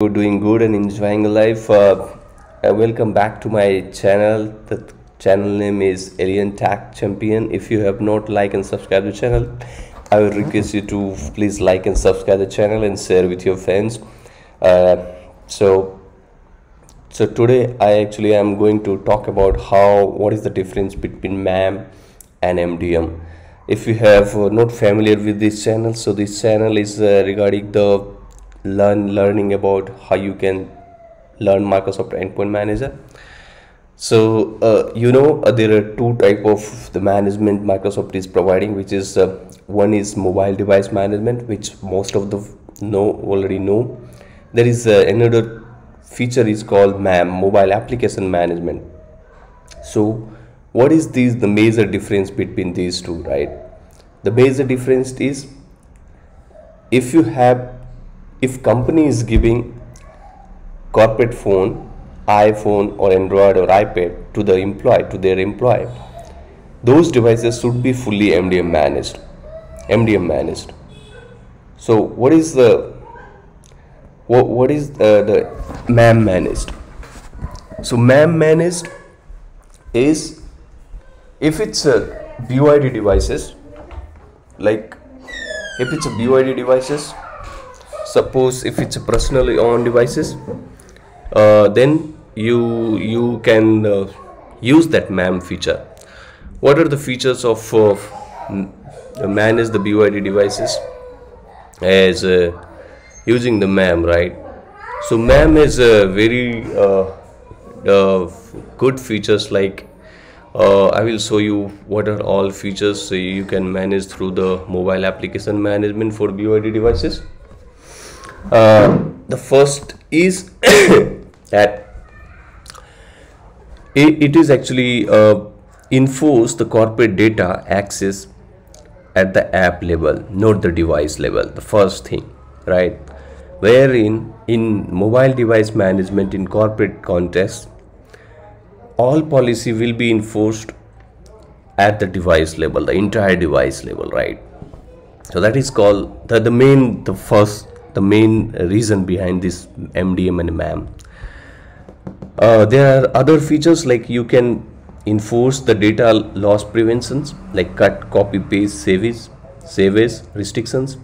Doing good and enjoying life. Welcome back to my channel. The channel name is Alien Tech Champion. If you have not liked and subscribed the channel, I would request you to please like and subscribe the channel and share with your friends. So today I actually am going to talk about what is the difference between MAM and MDM. If you have not familiar with this channel, so this channel is regarding the learning about how you can learn Microsoft Endpoint Manager. So there are two type of the management Microsoft is providing, which is one is mobile device management, which most of the already know. There is another feature is called MAM, mobile application management. So what is the major difference between these two, right? The major difference is if company is giving corporate phone, iPhone or Android or iPad to the employee, those devices should be fully MDM managed. So what is the MAM managed? So MAM managed is if it's a BYOD devices, suppose if it's a personally owned devices, then you can use that MAM feature. What are the features of manage the BYOD devices as using the MAM, right? So MAM is a very good features, like I will show you what are all features so you can manage through the mobile application management for BYOD devices. The first is that it is actually enforce the corporate data access at the app level, not the device level. The first thing, right? Wherein in mobile device management in corporate context, all policy will be enforced at the device level, the entire device level, right? So that is called the main reason behind this MDM and MAM. There are other features like you can enforce the data loss preventions, like cut, copy, paste, save as restrictions,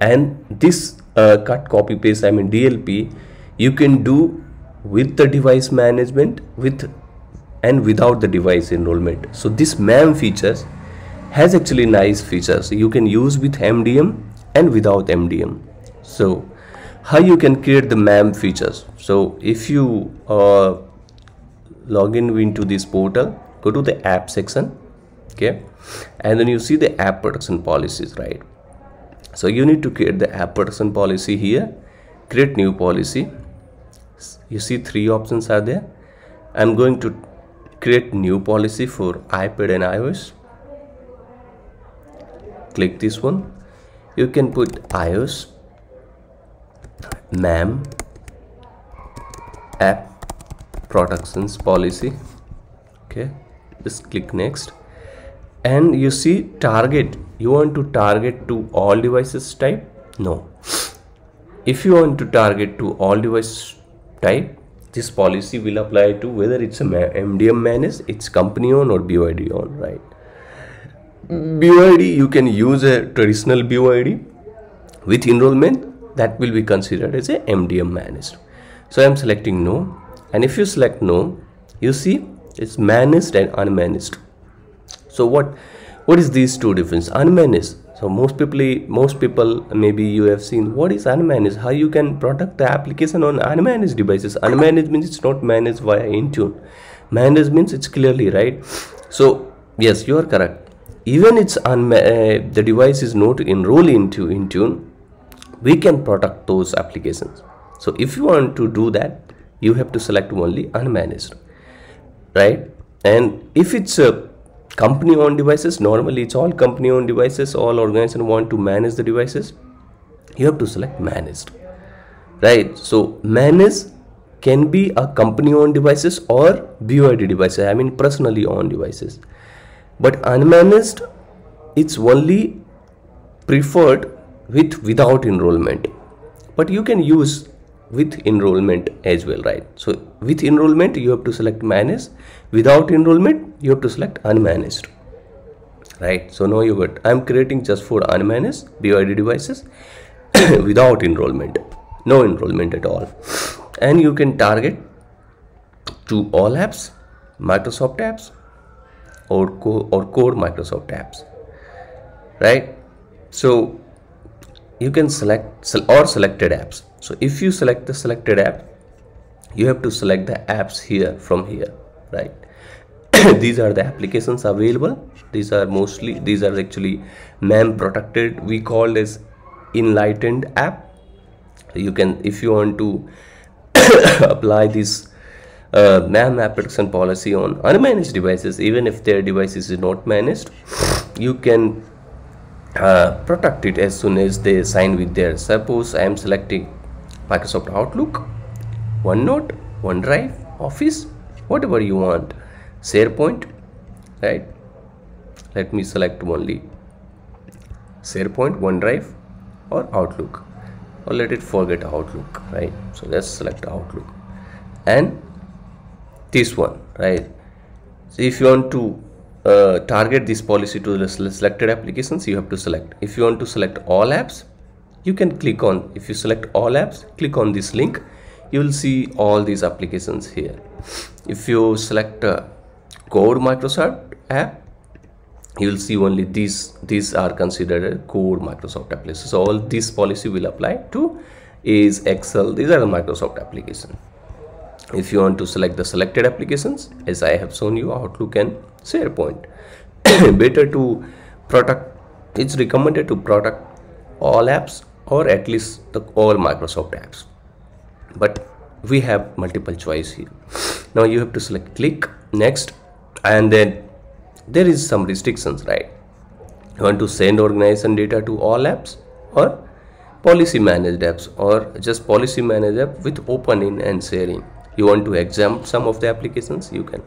and this cut, copy, paste, I mean DLP, you can do with the device management and without the device enrollment. So this MAM features has actually nice features you can use with MDM and without MDM. So how you can create the MAM features? So if you log in into this portal, go to the app section, okay, and then you see the app protection policies, right? So you need to create the app protection policy here, create new policy. You see three options are there. I'm going to create new policy for iPad and iOS. Click this one. You can put iOS, MAM, app protections policy, okay, just click next, and you see target. You want to target to all devices type? No. If you want to target to all devices type, this policy will apply to whether it's a MDM managed, it's company owned or BYOD owned, right? BYOD, you can use a traditional BYOD with enrollment, that will be considered as a MDM managed. So I am selecting no, and if you select no, you see it's managed and unmanaged. So what is these two difference? Unmanaged. So most people maybe you have seen what is unmanaged, how you can protect the application on unmanaged devices. Unmanaged means it's not managed via Intune. Managed means it's clearly, right? So yes, you are correct. Even it's the device is not enrolled into Intune, we can protect those applications. So if you want to do that, you have to select only unmanaged, right? And if it's a company owned devices, normally it's all company owned devices, all organizations want to manage the devices, you have to select managed, right? So managed can be a company owned devices or BYOD devices, I mean personally owned devices. But unmanaged, it's only preferred without enrollment. But you can use with enrollment as well, right? So with enrollment you have to select managed, without enrollment you have to select unmanaged, right? So now you got, I'm creating just for unmanaged BYOD devices without enrollment, no enrollment at all. And you can target to all apps, Microsoft apps or core Microsoft apps, right? So you can select or selected apps. So if you select the selected app, you have to select the apps here from here, right? These are the applications available. These are mostly, these are actually MAM protected, we call as enlightened app. You can, if you want to apply this MAM app protection policy on unmanaged devices, even if their devices is not managed, you can protect it as soon as they sign with their. Suppose I am selecting Microsoft Outlook, OneNote, OneDrive, Office, whatever you want, SharePoint, right? Let me select only SharePoint, OneDrive or Outlook, or let it forget Outlook, right? So let's select Outlook and this one, right? So if you want to target this policy to the selected applications, you have to select. If you want to select all apps, you can click on, if you select all apps, click on this link, you will see all these applications here. If you select core Microsoft app, you will see only these are considered a core Microsoft application. So all this policy will apply to is Excel, these are the Microsoft application. If you want to select the selected applications, as I have shown you, Outlook and SharePoint. Better to protect, it's recommended to protect all apps or at least all Microsoft apps, but we have multiple choice here. Now you have to select, click next, and then there is some restrictions, right? You want to send organization data to all apps or policy managed apps or just policy managed app with opening and sharing. You want to exempt some of the applications, you can.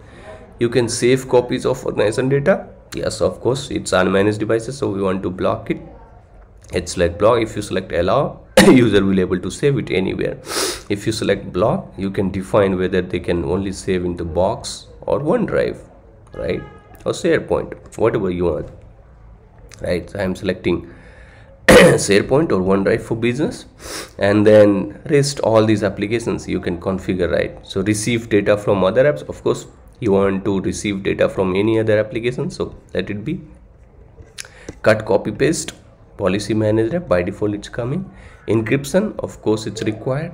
You can save copies of organization data. Yes, of course, it's unmanaged devices, so we want to block it. It's like block. If you select allow, user will able to save it anywhere. If you select block, you can define whether they can only save into Box or OneDrive, right? Or SharePoint, whatever you want, right? So I'm selecting SharePoint or OneDrive for business, and then rest all these applications you can configure, right? So receive data from other apps, of course. You want to receive data from any other application, so let it be. Cut, copy, paste, policy manager, by default it's coming. Encryption, of course it's required.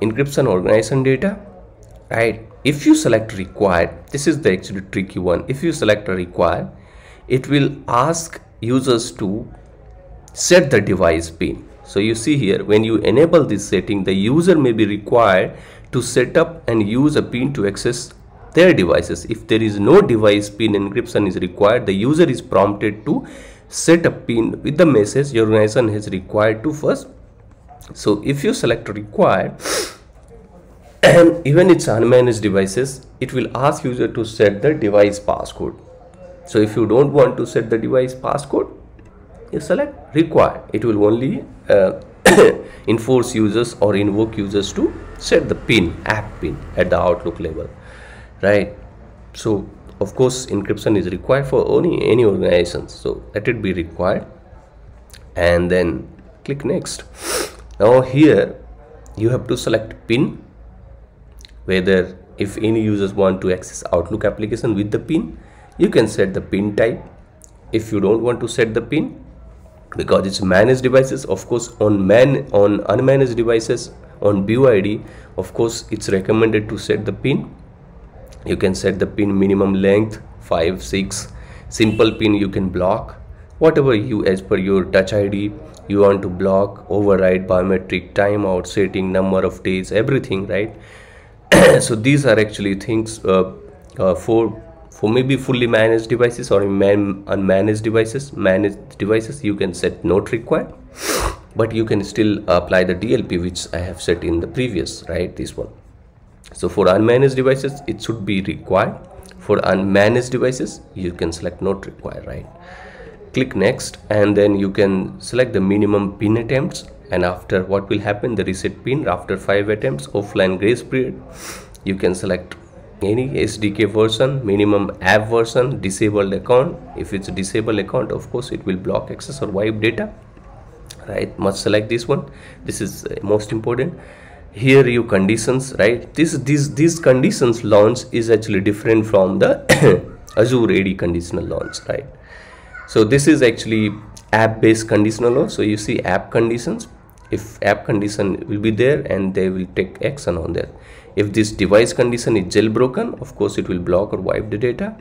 Encryption organization data, right? If you select required, this is the actually tricky one. If you select a required, it will ask users to set the device pin. So you see here, when you enable this setting, the user may be required to set up and use a pin to access their devices. If there is no device pin encryption is required, the user is prompted to set a pin with the message your organization has required to first. So if you select required, and even it's unmanaged devices, it will ask user to set the device passcode. So if you don't want to set the device passcode, you select required. It will only enforce users or invoke users to set the pin, app pin at the Outlook level, right? So of course encryption is required for only any organizations, so let it be required and then click next. Now here you have to select pin, whether if any users want to access Outlook application with the pin, you can set the pin type. If you don't want to set the pin, because it's managed devices, of course on unmanaged devices, on BYOD, of course it's recommended to set the pin. You can set the pin minimum length 5, 6, simple pin you can block, whatever you, as per your touch ID, you want to block, override, biometric, timeout, setting, number of days, everything, right? So these are actually things for maybe fully managed devices or unmanaged devices. Managed devices you can set not required, but you can still apply the DLP, which I have set in the previous, right? This one. So for unmanaged devices it should be required. For unmanaged devices you can select not required, right? Click next, and then you can select the minimum pin attempts. and after what will happen, the reset pin after 5 attempts, offline grace period. You can select any SDK version, minimum app version, disabled account. If it's a disabled account, of course it will block access or wipe data, right? Must select this one. This is most important. Here you conditions, right? These conditions launch is actually different from the Azure AD conditional launch, right? So this is actually app based conditional launch. So you see app conditions. If app condition will be there, and they will take action on that. If this device condition is jailbroken, of course it will block or wipe the data.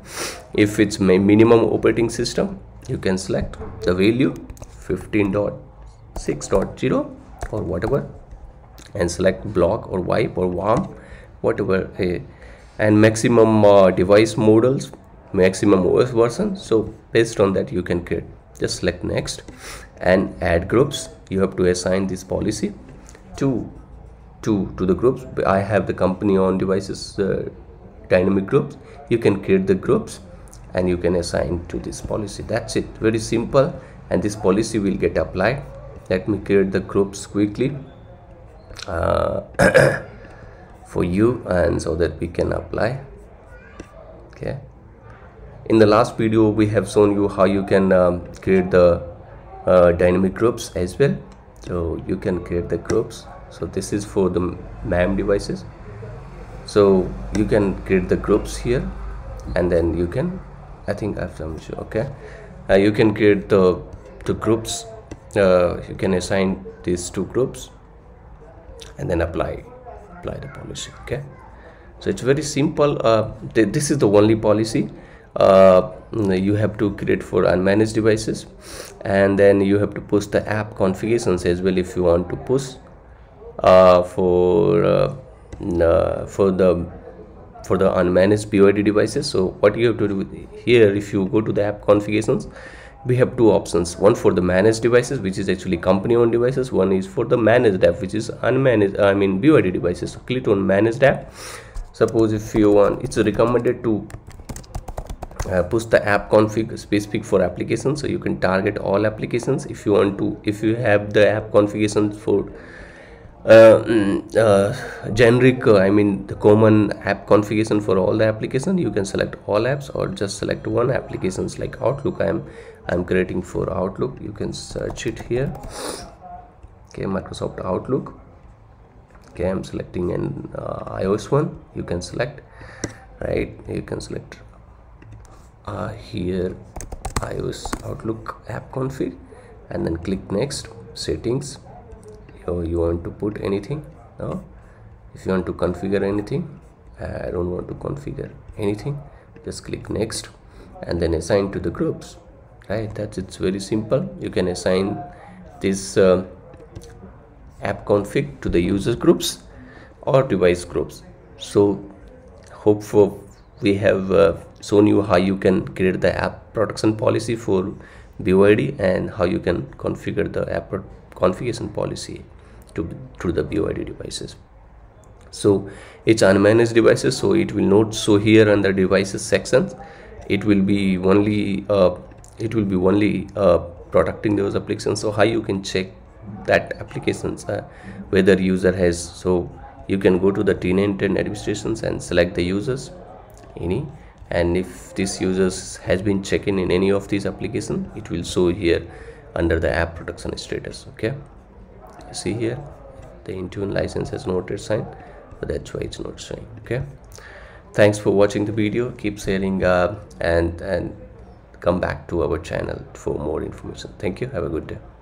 If it's my minimum operating system, you can select the value 15.6.0 or whatever, and select block or wipe or warm, whatever. And maximum device models, maximum OS version. So based on that, you can create. Just select next and add groups. You have to assign this policy to the groups. I have the company on devices dynamic groups. You can create the groups and you can assign to this policy. That's it, very simple. And this policy will get applied. Let me create the groups quickly for you, and so that we can apply. Okay, in the last video we have shown you how you can create the dynamic groups as well. So you can create the groups. So this is for the MAM devices. So you can create the groups here, and then you can, I think I've done sure, okay. You can create the groups. You can assign these two groups and then apply the policy. Okay, so it's very simple. This is the only policy you have to create for unmanaged devices, and then you have to push the app configurations as well if you want to push for the unmanaged BYOD devices. So what you have to do here, if you go to the app configurations, we have two options, one for the managed devices, which is actually company owned devices, one is for the managed app, which is unmanaged, I mean BYOD devices. So click on managed app. Suppose if you want, it's recommended to push the app config specific for applications, so you can target all applications if you want to. If you have the app configurations for generic, I mean the common app configuration for all the application, you can select all apps or just select one applications like Outlook. I'm creating for Outlook. You can search it here. Okay, Microsoft Outlook. Okay, I'm selecting an iOS one. You can select, right? You can select here iOS Outlook app config, and then click next, settings. You want to put anything? No, if you want to configure anything, I don't want to configure anything, just click next and then assign to the groups, right? That's it's very simple. You can assign this app config to the user groups or device groups. So hope for we have shown you how you can create the app protection policy for BYOD and how you can configure the app configuration policy to the BYOD devices. So it's unmanaged devices, so it will not show here under devices sections. It will be only protecting those applications. So how you can check that applications whether user has, so you can go to the tenant and administrations and select the users any, and if this users has been checking in any of these application, it will show here under the app protection status. Okay, you see here the Intune license has not assigned, but that's why it's not showing. Okay, thanks for watching the video. Keep sharing and come back to our channel for more information. Thank you, have a good day.